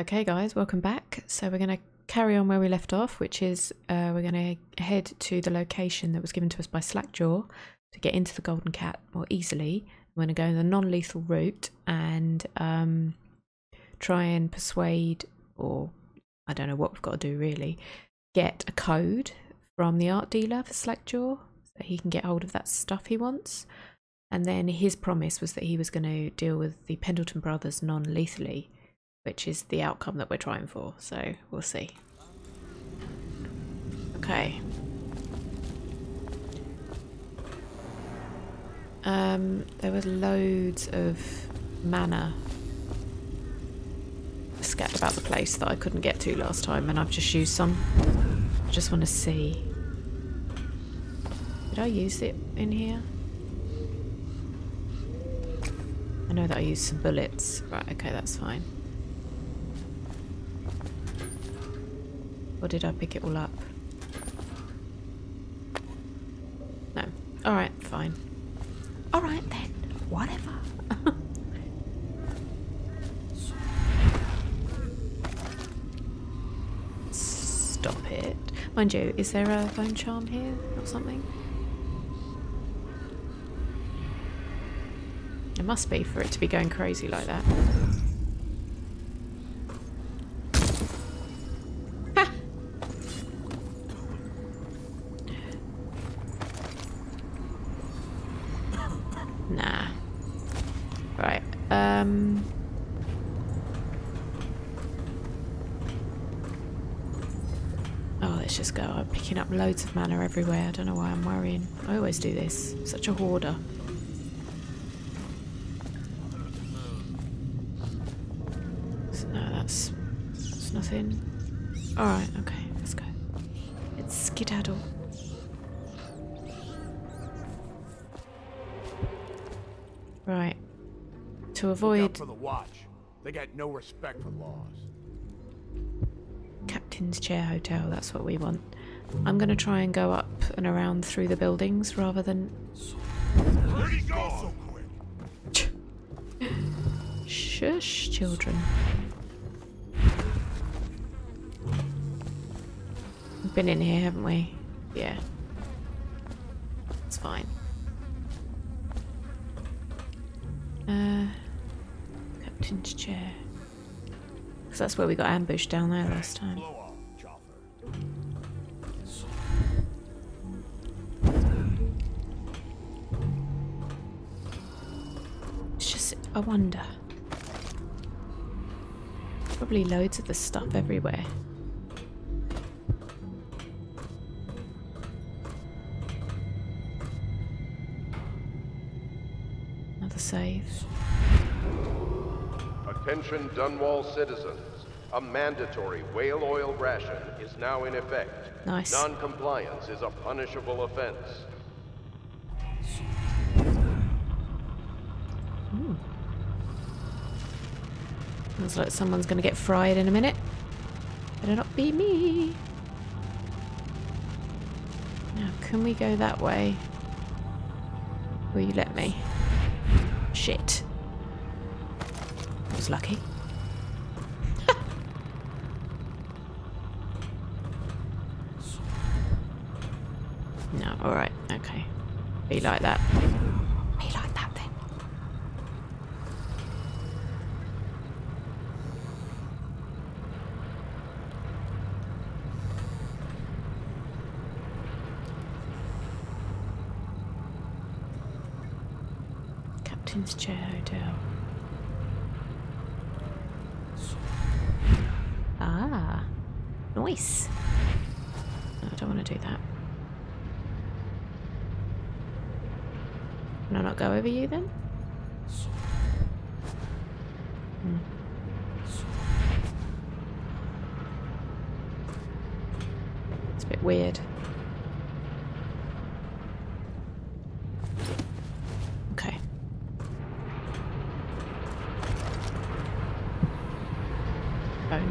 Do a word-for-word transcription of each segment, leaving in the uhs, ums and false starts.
Okay guys, welcome back. So we're going to carry on where we left off, which is uh, we're going to head to the location that was given to us by Slackjaw to get into the Golden Cat more easily. We're going to go in the non-lethal route and um, try and persuade, or I don't know what we've got to do really, get a code from the art dealer for Slackjaw so he can get hold of that stuff he wants. And then his promise was that he was going to deal with the Pendleton brothers non-lethally, which is the outcome that we're trying for, so we'll see. Okay. Um, there was loads of mana scattered about the place that I couldn't get to last time, and I've just used some. I just want to see. Did I use it in here? I know that I used some bullets. Right, okay, that's fine. Or did I pick it all up? No. Alright, fine. Alright then. Whatever. Stop it. Mind you, is there a bone charm here or something? There must be for it to be going crazy like that. Up loads of mana everywhere. I don't know why I'm worrying. I always do this. I'm such a hoarder. So, no, that's, that's nothing. Alright, okay, let's go. Let's skedaddle. Right. To avoid. Look out for the watch. They got no respect for laws. Captain's Chair Hotel, that's what we want. I'm going to try and go up and around through the buildings rather than... Where did he go so quick? Shush, children. We've been in here, haven't we? Yeah. It's fine. Uh, Captain's Chair. Because that's where we got ambushed down there last time. I wonder. Probably loads of the stuff everywhere. Another save. Attention Dunwall citizens. A mandatory whale oil ration is now in effect. Nice. Non-compliance is a punishable offense. Sounds like someone's going to get fried in a minute. Better not be me. Now, can we go that way? Will you let me? Shit. I was lucky. No, alright, okay. Be like that. Chair Hotel. Ah, nice. No, I don't want to do that. Can I not go over you then? Hmm. It's a bit weird.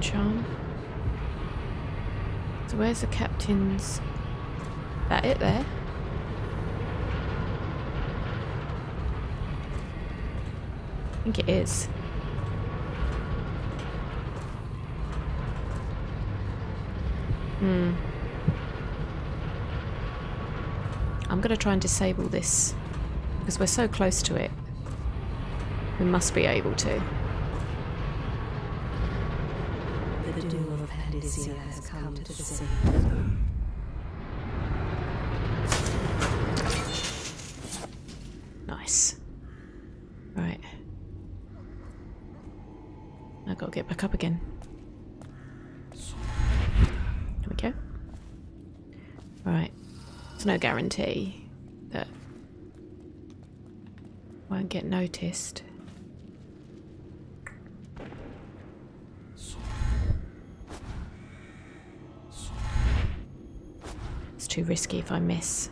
Charm. So where's the captain's? That it there? I think it is. Hmm. I'm going to try and disable this because we're so close to it. We must be able to. The doom of Hadesia has come to the sea. Nice. Right. I've got to get back up again. There we go. Right. There's no guarantee that I won't get noticed. It's too risky if I miss.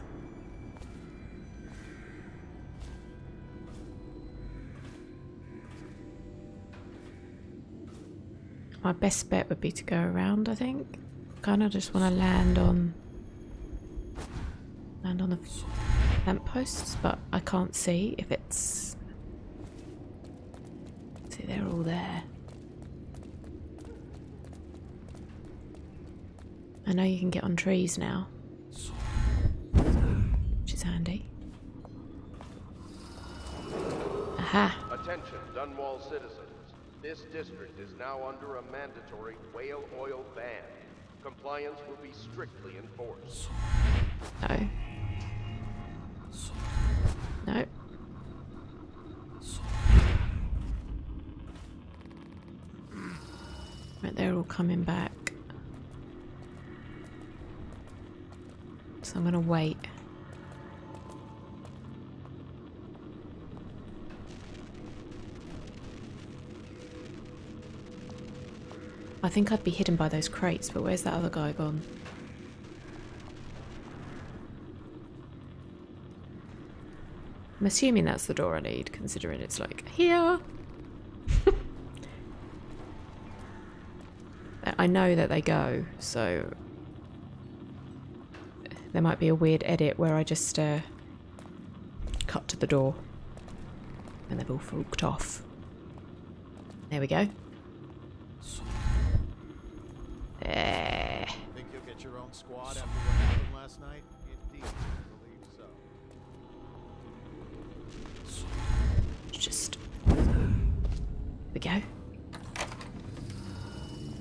My best bet would be to go around, I think. Kind of just want to land on land on the lampposts, but I can't see if it's... See, they're all there. I know you can get on trees now, which is handy. Aha! Attention, Dunwall citizens. This district is now under a mandatory whale oil ban. Compliance will be strictly enforced. No. No. Right, they're all coming back. So I'm going to wait. I think I'd be hidden by those crates, but where's that other guy gone? I'm assuming that's the door I need, considering it's like, here! I know that they go, so... There might be a weird edit where I just uh, cut to the door and they've all forked off. There we go. Think you'll get your own squad after what happened last night? Indeed, I believe so. Just there we go.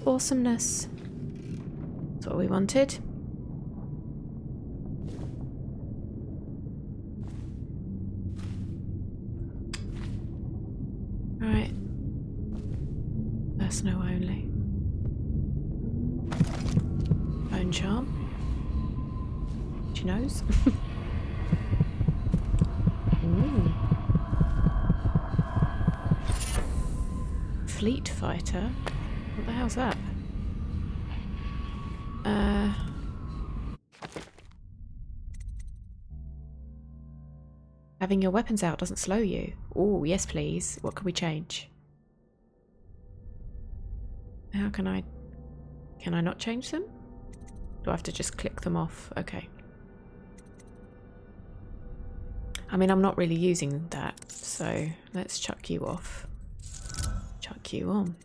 Awesomeness. That's what we wanted. Right. That's no only. Bone charm. She knows. Ooh. Fleet fighter? What the hell's that? Uh. Having your weapons out doesn't slow you. Oh, yes please. What can we change? How can I... Can I not change them? Do I have to just click them off? Okay. I mean, I'm not really using that, so let's chuck you off. Chuck you on.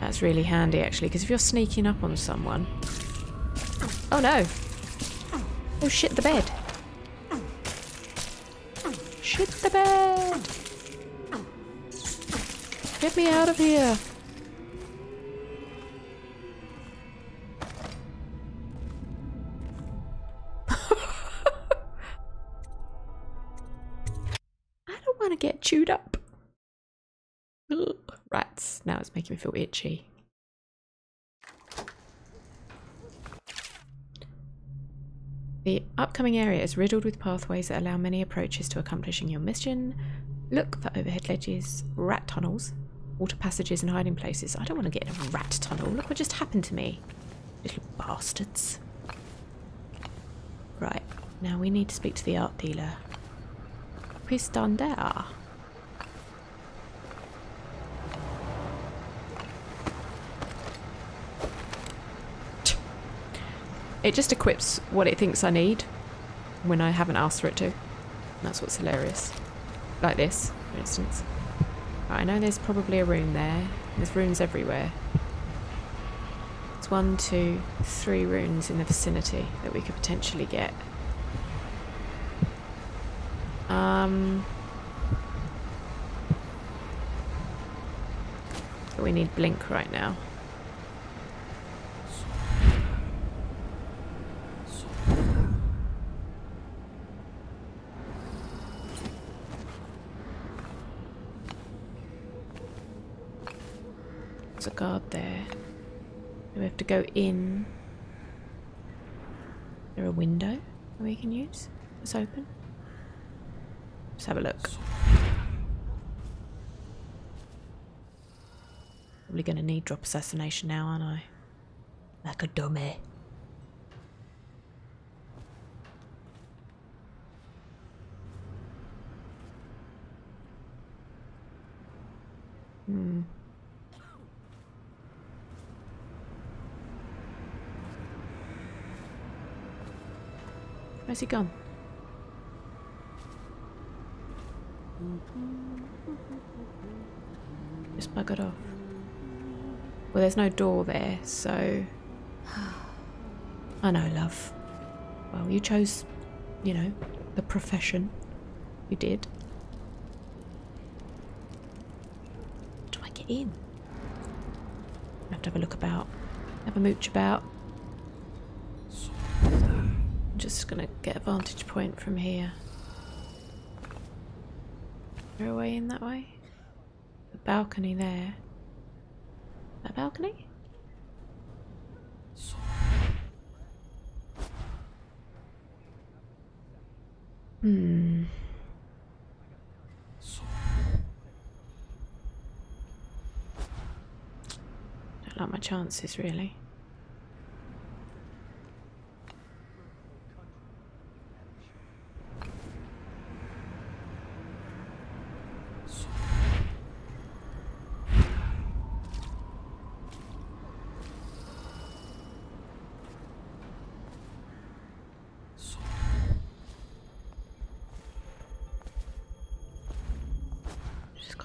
That's really handy, actually, because if you're sneaking up on someone... Oh, no! Oh, shit the bed! Shit the bed! Get me out of here! Get chewed up. Ugh, rats. Now it's making me feel itchy. The upcoming area is riddled with pathways that allow many approaches to accomplishing your mission. Look for overhead ledges, rat tunnels, water passages and hiding places. I don't want to get in a rat tunnel. Look what just happened to me. Little bastards. Right. Now we need to speak to the art dealer. He's done there. It just equips what it thinks I need when I haven't asked for it to. That's what's hilarious. Like this, for instance. Right, I know there's probably a room there. There's runes everywhere. It's one, two, three runes in the vicinity that we could potentially get. Um, but we need blink right now. There's a guard there. We have to go in. Is there a window that we can use? It's open. Let's have a look. Probably going to need drop assassination now, aren't I? Like a dummy. Hmm. Where's he gone? Just buggered off. Well, there's no door there, so... I know, love. Well, you chose, you know, the profession. You did. How do I get in? I have to have a look about. Have a mooch about. I'm just gonna get a vantage point from here. Is there a way in that way? The balcony there. That balcony? Hmm. Don't like my chances, really.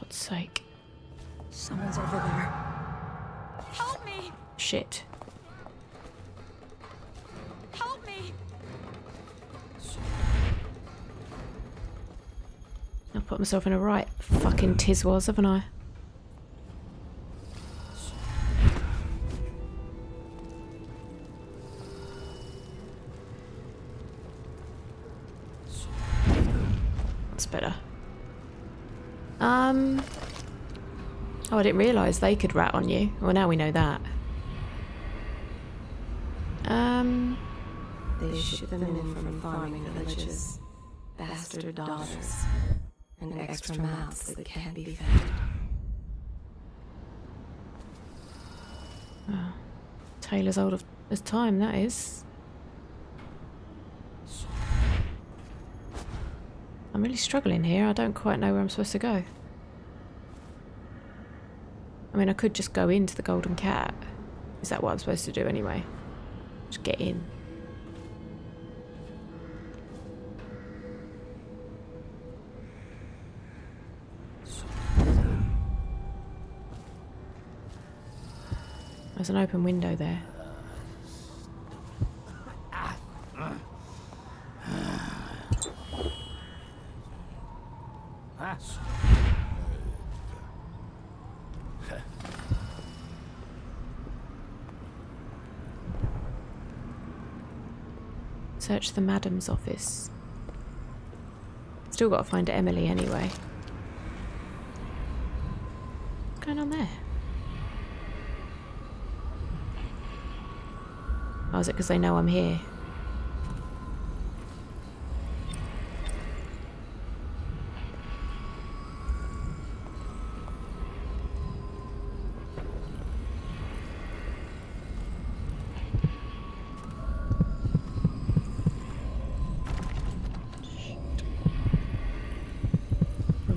Sake. Someone's over there. Help me! Shit. Help me! I put myself in a right fucking tizwas, haven't I? That's better. Um, oh, I didn't realise they could rat on you. Well, now we know that. Um, they ship them in from farming villages, bastard daughters, and extra mouths that can't be fed. Oh, tale as old as time, that is. I'm really struggling here. I don't quite know where I'm supposed to go. I mean, I could just go into the Golden Cat. Is that what I'm supposed to do anyway? Just get in. There's an open window there. Search the madam's office. Still got to find Emily anyway. What's going on there? Oh, is it because they know I'm here?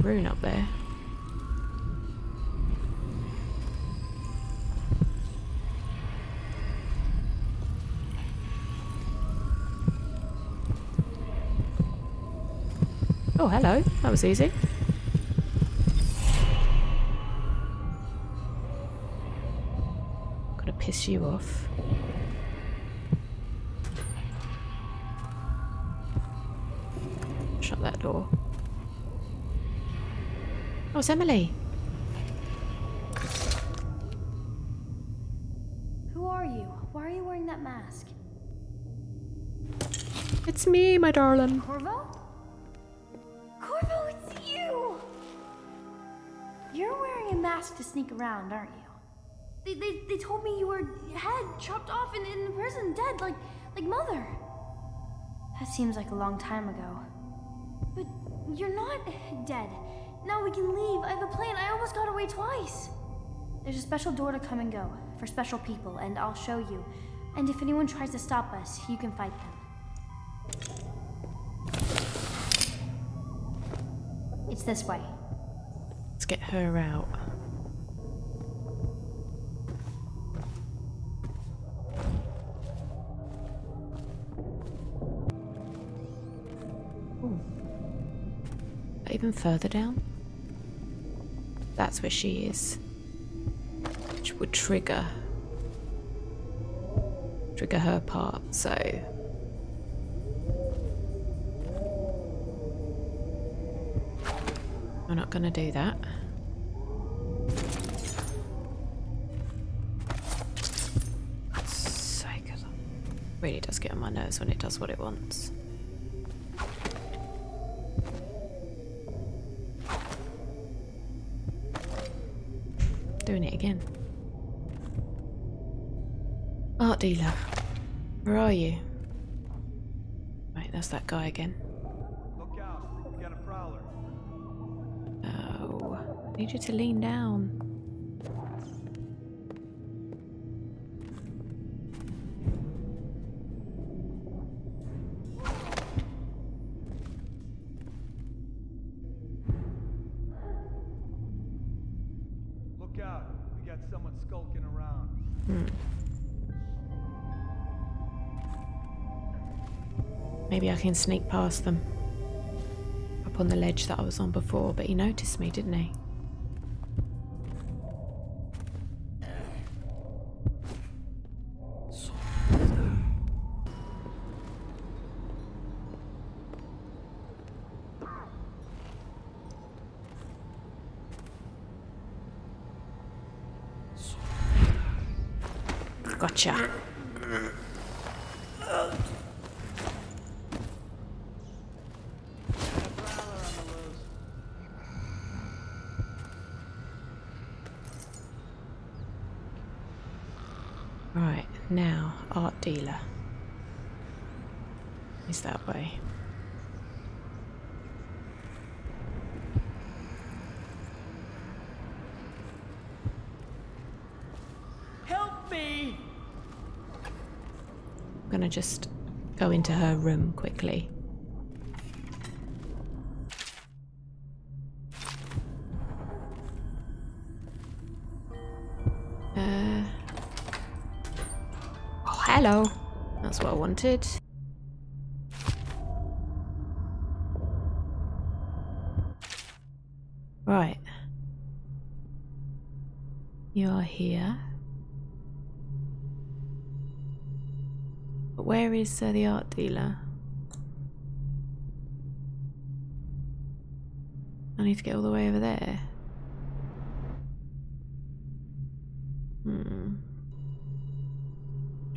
Rune up there. Oh, hello. That was easy. piss you off. Shut that door. Oh, it's Emily. Who are you? Why are you wearing that mask? It's me, my darling. Corvo? Corvo, it's you! You're wearing a mask to sneak around, aren't you? They, they, they told me you were head chopped off and in prison, dead, like, like Mother. That seems like a long time ago. But you're not dead. Now we can leave. I have a plan. I almost got away twice. There's a special door to come and go for special people, and I'll show you. And if anyone tries to stop us, you can fight them. It's this way. Let's get her out. Ooh. Even further down? That's where she is. Which would trigger. Trigger her part, so... I'm not gonna do that. So good. Really does get on my nerves when it does what it wants. Doing it again. Art dealer. Where are you? Right, that's that guy again. I need you to lean down. Look out, we got someone skulking around. Hmm. Maybe I can sneak past them. Up on the ledge that I was on before, but he noticed me, didn't he? Gotcha. Right, now, art dealer. Is that way? Gonna just go into her room quickly. Uh, oh, hello. That's what I wanted. Right. You're here. Where is uh, the art dealer? I need to get all the way over there. Hmm.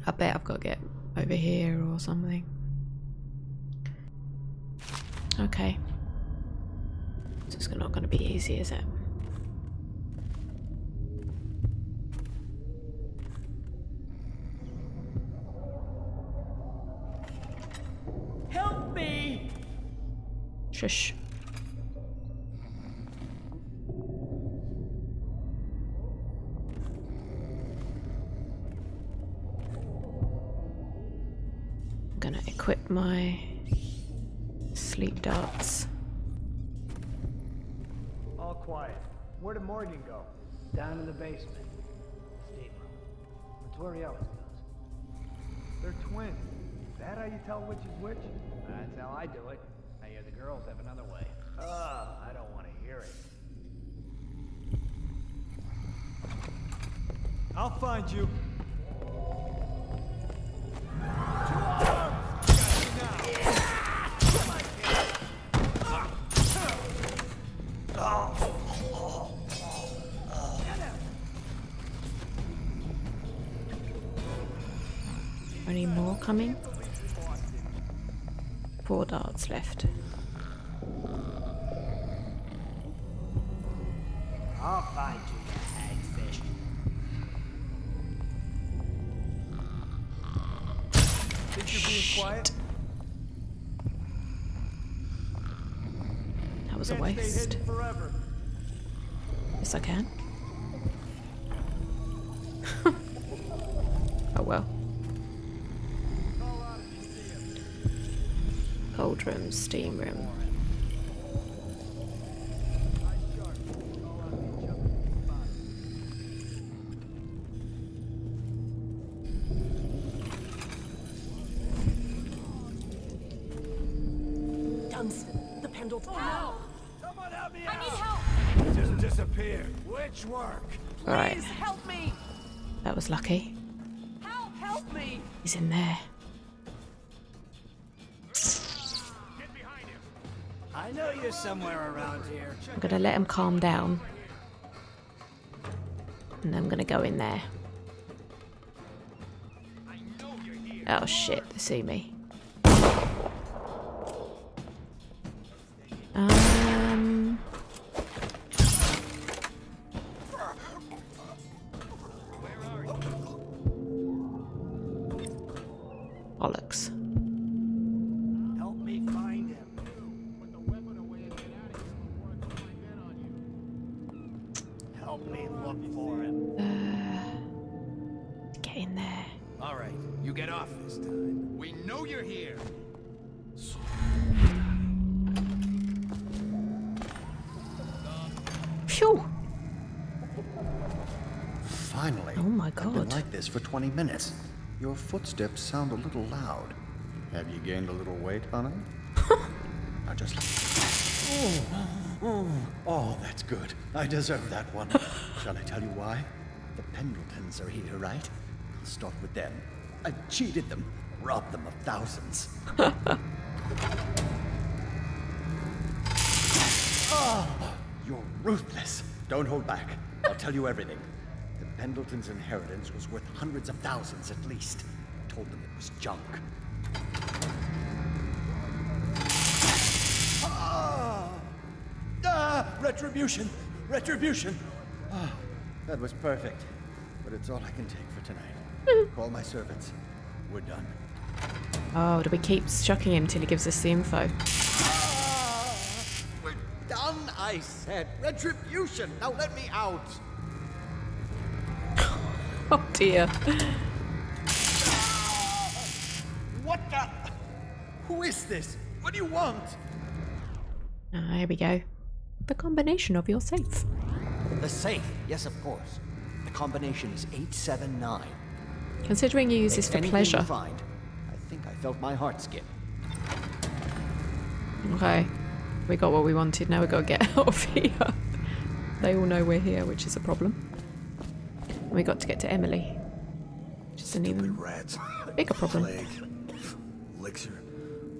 I bet I've got to get over here or something. Okay. So it's not going to be easy, is it? Shush. I'm gonna equip my sleep darts. All quiet. Where did Morgan go? Down in the basement. Steve. But Toriel goes. They're twins. Is that how you tell which is which? That's how I do it. I hear the girls have another way. Oh, I don't want to hear it. I'll find you. more coming. Four darts left. I'll find you, hagfish. Think you're being quiet? That was a waste. Yes, I can. Oh well. Cold room, steam room. Was lucky. Help, help me. He's in there. Get behind him. I know you're somewhere around here. I'm gonna let him calm down. And then I'm gonna go in there. I know you're here. Oh shit, they see me. Um Bollocks. Help me find him. Put the weapon away and get out of here before I put my head on you. Help me look for him. Uh, get in there. All right, you get off this time. We know you're here. So phew. Finally. Oh my god. I've been like this for twenty minutes. Your footsteps sound a little loud. Have you gained a little weight, honey? Now just... Oh, oh, oh, that's good. I deserve that one. Shall I tell you why? The Pendletons are here, right? I'll start with them. I cheated them, robbed them of thousands. Oh, you're ruthless. Don't hold back. I'll tell you everything. Pendleton's inheritance was worth hundreds of thousands at least. I told them it was junk. Ah! Ah! Retribution! Retribution! Ah, that was perfect. But it's all I can take for tonight. Call my servants. We're done. Oh, do we keep shocking him till he gives us the info? Ah! We're done, I said. Retribution! Now let me out! Oh dear. What the? Who is this? What do you want? Ah, here we go. The combination of your safe. The safe? Yes, of course. The combination is eight seven nine. Considering you use this for pleasure. Find. I think I felt my heart skip. Okay. We got what we wanted. Now we got to get out of here. They all know we're here, which is a problem. We got to get to Emily. Just an even rats. Bigger problem. Elixir,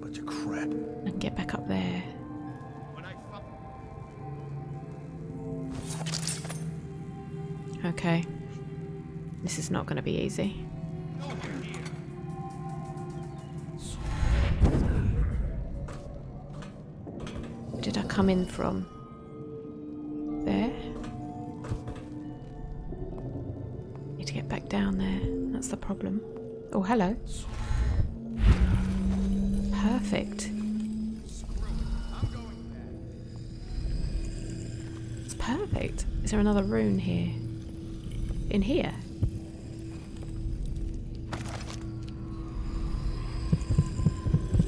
bunch of crap. And get back up there. Okay. This is not going to be easy. Where did I come in from? Down there. That's the problem. Oh, hello. Perfect. It's perfect. Is there another rune here? In here?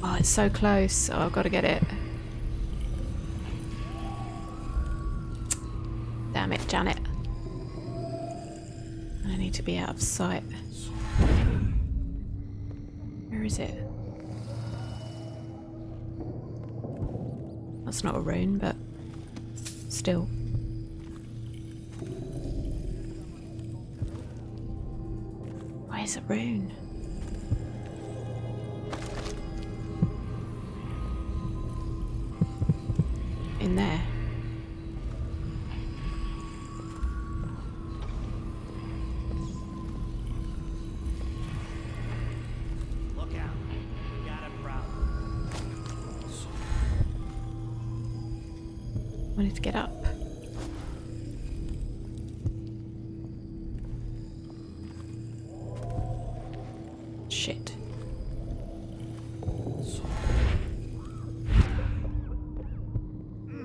Oh, it's so close. Oh, I've got to get it. Damn it, Janet. To be out of sight. Where is it? That's not a rune, but still. Where's a rune? In there. I need to get up. Shit.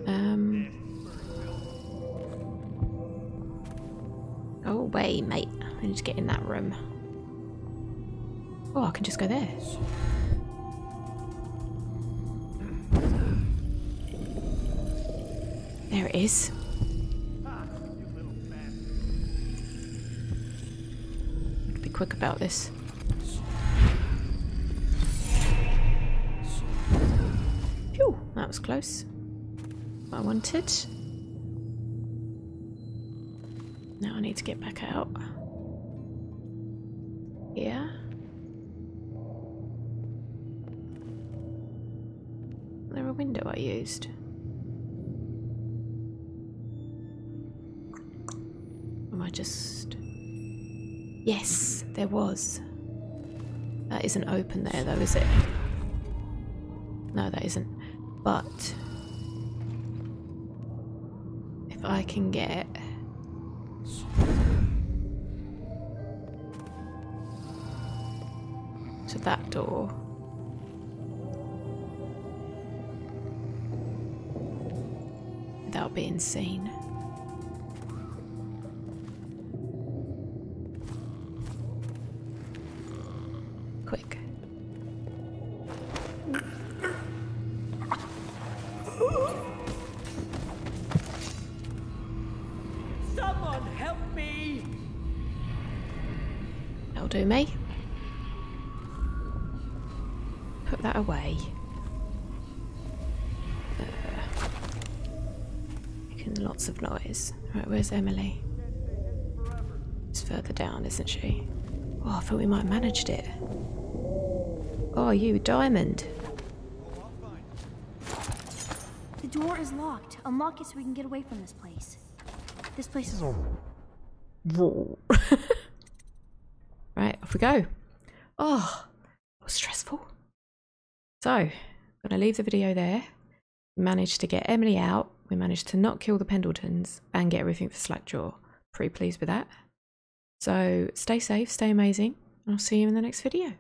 Um. Go away, mate. I need to get in that room. Oh, I can just go there. There it is. I could be quick about this. Phew, that was close. What I wanted. Now I need to get back out. Yeah. Is there a window I used? I just... Yes, there was. That isn't open there though, is it? No, that isn't. But if I can get... to that door... without being seen... Quick. Someone help me. That'll do me. Put that away. Uh, making lots of noise. Right, where's Emily? She's further down, isn't she? Oh, I thought we might have managed it. Oh, you diamond. The door is locked. Unlock it so we can get away from this place. This place is... Right, off we go. Oh, that was stressful. So, I'm gonna leave the video there. We managed to get Emily out. We managed to not kill the Pendletons and get everything for Slackjaw. Pretty pleased with that. So, stay safe, stay amazing, and I'll see you in the next video.